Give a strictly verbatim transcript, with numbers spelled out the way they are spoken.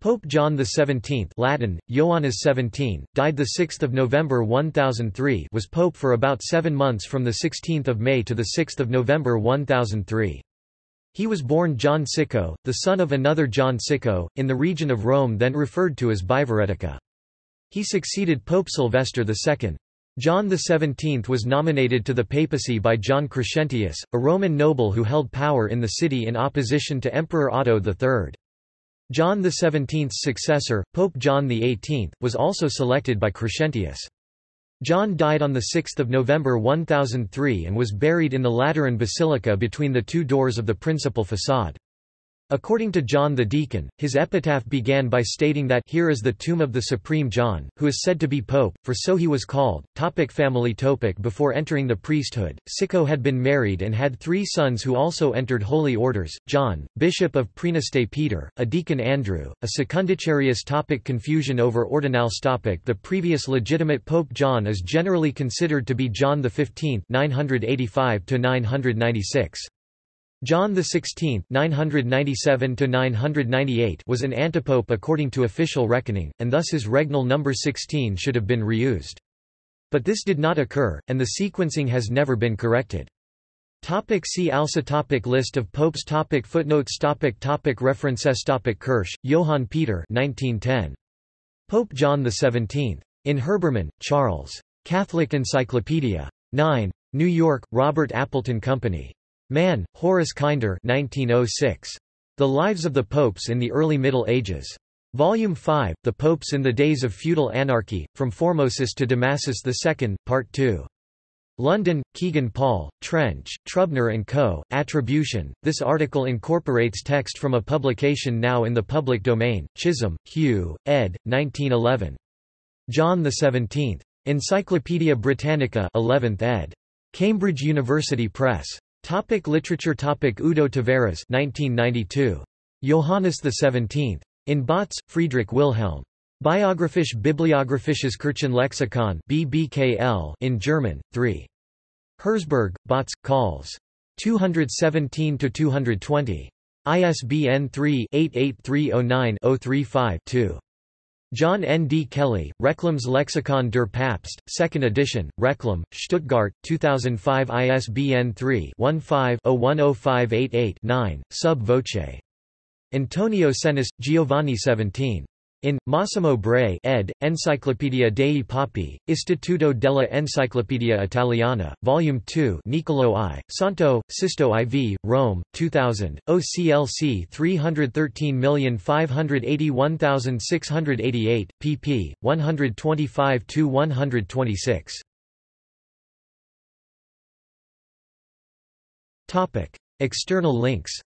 Pope John the seventeenth, Latin Ioannis the seventeenth, died the sixth of November one thousand three, was pope for about seven months from the sixteenth of May to the sixth of November one thousand three. He was born John Sicco, the son of another John Sicco, in the region of Rome then referred to as Biveretica. He succeeded Pope Sylvester the second. John the seventeenth was nominated to the papacy by John Crescentius, a Roman noble who held power in the city in opposition to Emperor Otto the third. John the seventeenth's successor, Pope John the eighteenth, was also selected by Crescentius. John died on sixth of November one thousand three and was buried in the Lateran Basilica between the two doors of the principal façade. According to John the Deacon, his epitaph began by stating that here is the tomb of the Supreme John, who is said to be Pope, for so he was called. Topic family topic. Before entering the priesthood, Sicco had been married and had three sons who also entered holy orders, John, Bishop of Preneste Peter, a Deacon Andrew, a secundicarius. Topic confusion over ordinals. Topic the previous legitimate Pope John is generally considered to be John the fifteenth nine eighty-five to nine ninety-six. John the sixteenth nine ninety-seven to nine ninety-eight was an antipope according to official reckoning, and thus his regnal number sixteen should have been reused. But this did not occur, and the sequencing has never been corrected. Topic see also. Topic List of popes. Topic Footnotes. Topic Topic References. Topic Kirsch, Johann Peter nineteen ten. Pope John the seventeenth. In Herbermann, Charles. Catholic Encyclopedia. nine. New York, Robert Appleton Company. Mann, Horace Kinder nineteen oh six. The Lives of the Popes in the Early Middle Ages. Volume five, The Popes in the Days of Feudal Anarchy, From Formosus to Damasus the second, Part two. London, Keegan Paul, Trench, Trubner and Co., Attribution. This article incorporates text from a publication now in the public domain, Chisholm, Hugh, ed., nineteen eleven. John the seventeenth. Encyclopaedia Britannica eleventh ed. Cambridge University Press. Topic literature. Topic Udo Tavares nineteen ninety-two. Johannes the seventeenth. In Botz, Friedrich Wilhelm. Biographisch Bibliographisches Kirchenlexikon B B K L in German, three. Herzberg, Botz, Calls. two seventeen to two twenty. I S B N three, eight eight three oh nine oh three five, two. John N. D. Kelly, Reclam's Lexikon der Papst, second edition, Reclam, Stuttgart, two thousand five. I S B N three, one five, oh one oh five eight eight, nine, sub voce. Antonio Senes, Giovanni seventeen. In, Massimo Bray ed., Encyclopedia dei Papi, Istituto della Enciclopedia Italiana, Volume two Niccolò I, Santo, Sisto four, Rome, two thousand, O C L C three hundred thirteen million five hundred eighty-one thousand six hundred eighty-eight, pp. one twenty-five to one twenty-six. External links.